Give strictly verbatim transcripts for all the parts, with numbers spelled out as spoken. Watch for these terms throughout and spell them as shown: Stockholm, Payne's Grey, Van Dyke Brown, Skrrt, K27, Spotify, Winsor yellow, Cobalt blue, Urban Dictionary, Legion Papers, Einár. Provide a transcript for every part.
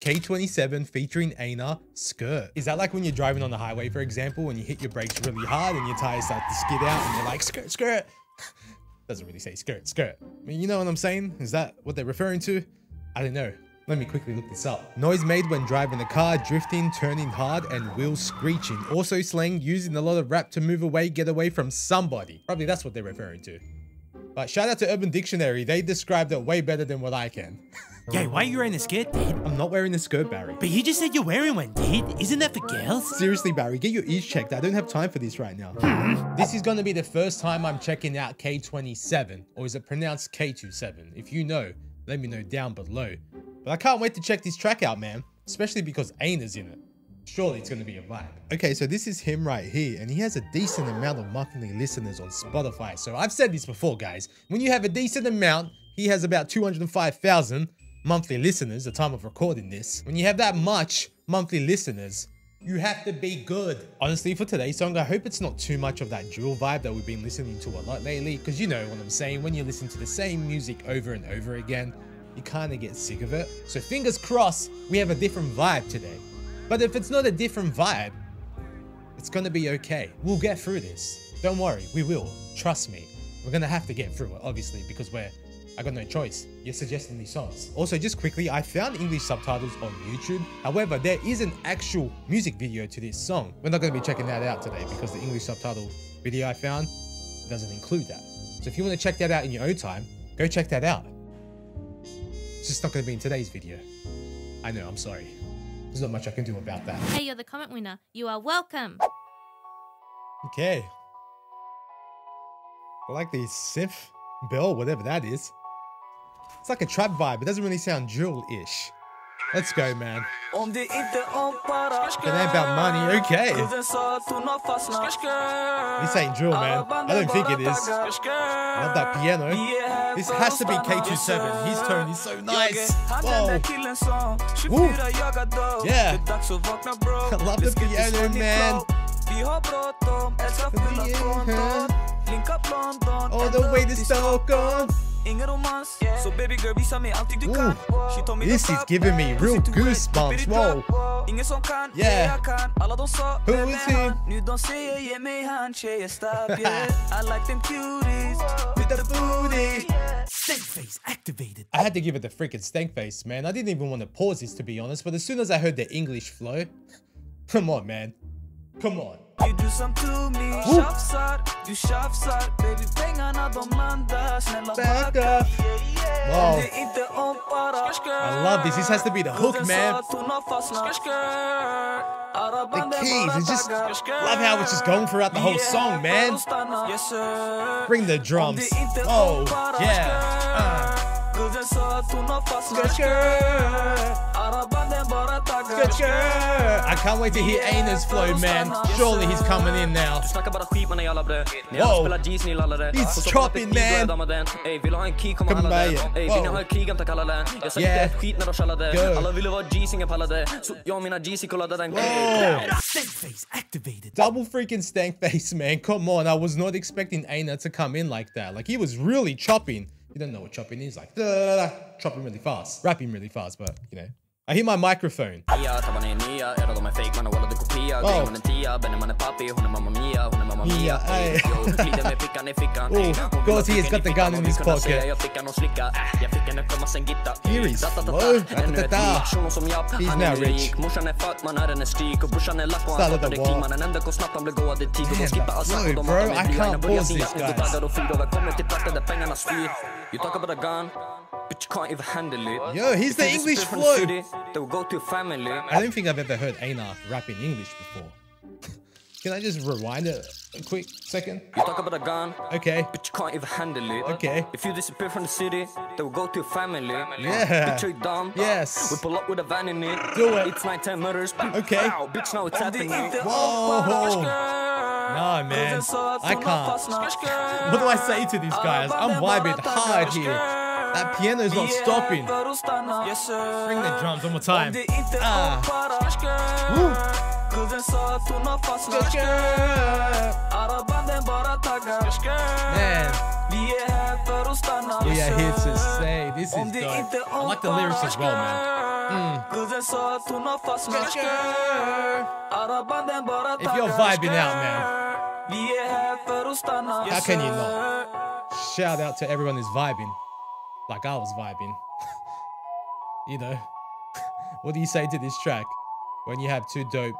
K twenty-seven featuring Einár, Skrrt. Is that like when you're driving on the highway, for example, and you hit your brakes really hard and your tires start to skid out and you're like, Skrrt, Skrrt? Doesn't really say Skrrt, Skrrt. I mean, you know what I'm saying? Is that what they're referring to? I don't know. Let me quickly look this up. Noise made when driving a car, drifting, turning hard, and wheels screeching. Also slang used in a lot of rap to move away, get away from somebody. Probably that's what they're referring to. But shout out to Urban Dictionary. They described it way better than what I can. Yo, why are you wearing a skirt, dude? I'm not wearing a skirt, Barry. But you just said you're wearing one, dude. Isn't that for girls? Seriously, Barry, get your ears checked. I don't have time for this right now. Hmm. This is going to be the first time I'm checking out K twenty-seven, or is it pronounced K twenty-seven? If you know, let me know down below. But I can't wait to check this track out, man, especially because Einár's in it. Surely it's going to be a vibe. Okay, so this is him right here, and he has a decent amount of monthly listeners on Spotify. So I've said this before, guys. When you have a decent amount, he has about two hundred five thousand. Monthly listeners, the time of recording this. When you have that much monthly listeners, you have to be good. Honestly, for today's song, I hope it's not too much of that drill vibe that we've been listening to a lot lately, because you know what I'm saying, when you listen to the same music over and over again, you kind of get sick of it. So fingers crossed, we have a different vibe today. But if it's not a different vibe, it's gonna be okay. We'll get through this. Don't worry, we will. Trust me. We're gonna have to get through it, obviously, because we're I got no choice. You're suggesting these songs. Also, just quickly, I found English subtitles on YouTube. However, there is an actual music video to this song. We're not going to be checking that out today because the English subtitle video I found doesn't include that. So if you want to check that out in your own time, go check that out. It's just not going to be in today's video. I know, I'm sorry. There's not much I can do about that. Hey, you're the comment winner. You are welcome. Okay. I like the synth bell, whatever that is. It's like a trap vibe. It doesn't really sound drill-ish. Let's go, man. They ain't about money. Okay. This ain't drill, man. I don't think it is. I love that piano. This has to be K twenty-seven. His tone is so nice. Whoa. Woo. Yeah. I love the piano, man. All the way to Stockholm. So baby girl, ooh, this is giving me real goosebumps. Whoa. Yeah. Who is he? I like them cuties with the booty. Stank face activated. I had to give it the freaking stank face, man. I didn't even want to pause this, to be honest. But as soon as I heard the English flow, come on, man. Come on. You do something to me, you baby, bang another back up. Wow. I love this. This has to be the hook, man. The keys, it's just, love how it's just going throughout the whole song, man. Bring the drums. Oh, yeah. Uh. I can't wait to hear Einár's flow, man. Surely he's coming in now. Whoa. He's chopping, man. Come by it. Yeah. Good. Double freaking stank face, man. Come on. I was not expecting Einár to come in like that. Like, he was really chopping. You don't know what chopping is. Like, chopping really fast. Rapping really fast, but, you know. I hear my microphone. Oh. Yeah, hey. Oh, God, he has got the gun in his pocket. Here he's slow. He's now rich. Start of the wall. Damn, slow, bro. I can't pause this, guys. You talk about a gun. But you can't even handle it. Yo, he's the English flow. They'll go to family. I don't think I've ever heard Einár rap in English before. Can I just rewind it a quick second? You talk about a gun. Okay. But you can't even handle it. Okay. If you disappear from the city, they will go to your family. Yeah. Bitch, you're dumb. Yes. We pull up with a van in it. Do it. It's nighttime murders. Okay. Wow, bitch, now it's happening. Whoa. No, man. I can't. What do I say to these guys? I'm vibing hard here. That piano's not stopping. Yes, sir. Bring the drums one more time. Ah. Man. Yeah, here to say. This is dope. I like the lyrics as well, man. Mm. If you're vibing out, man, how can you not? Shout out to everyone who's vibing, like I was vibing. You know, what do you say to this track when you have two dope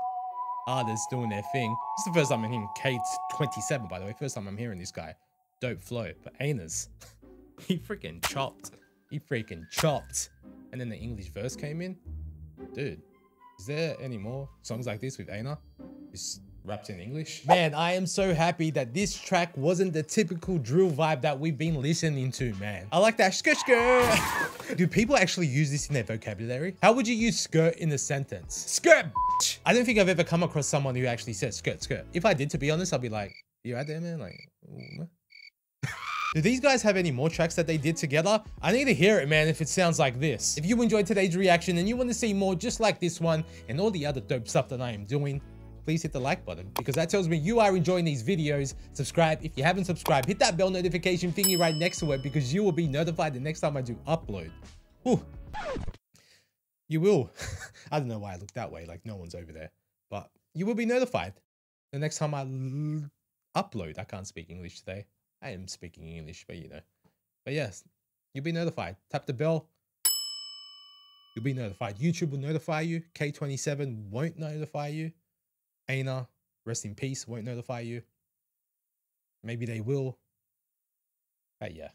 artists doing their thing? This is the first time I'm hearing K twenty-seven, by the way. First time I'm hearing this guy. Dope flow, but Einár's, he freaking chopped. He freaking chopped. And then the English verse came in. Dude, is there any more songs like this with Einár? It's rapped in English. Man, I am so happy that this track wasn't the typical drill vibe that we've been listening to, man. I like that skr skr. Do people actually use this in their vocabulary? How would you use skrt in a sentence? Skrt, bitch. I don't think I've ever come across someone who actually says skrt, skrt. If I did, to be honest, I'd be like, you right there, man? Like, ooh. Do these guys have any more tracks that they did together? I need to hear it, man, if it sounds like this. If you enjoyed today's reaction and you want to see more just like this one and all the other dope stuff that I am doing, please hit the like button, because that tells me you are enjoying these videos. Subscribe if you haven't subscribed. Hit that bell notification thingy right next to it, because you will be notified the next time I do upload. Ooh. You will. I don't know why I look that way, like no one's over there. But you will be notified the next time I upload. I can't speak English today. I am speaking English, but you know. But yes, you'll be notified. Tap the bell. You'll be notified. YouTube will notify you. K twenty-seven won't notify you. Einár, rest in peace, won't notify you. Maybe they will. But yeah.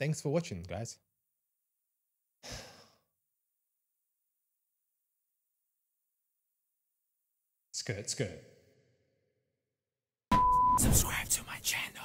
Thanks for watching, guys. Skrrt, skrrt. Subscribe to my channel.